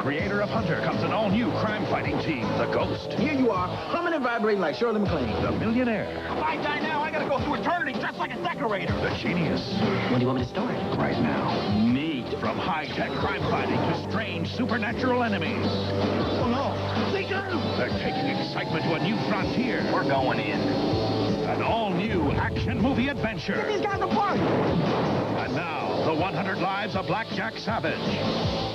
creator of Hunter, comes an all-new crime-fighting team, The Ghost. Here you are, humming and vibrating like Shirley MacLaine. The Millionaire. If I die now, I gotta go through eternity dressed like a decorator. The Genius. When do you want me to start? Right now. Me. From high-tech crime-fighting to strange supernatural enemies. Oh, no. They got him. They're taking excitement to a new frontier. We're going in. An all-new action movie adventure. Get these guys apart! And now, the 100 Lives of Black Jack Savage.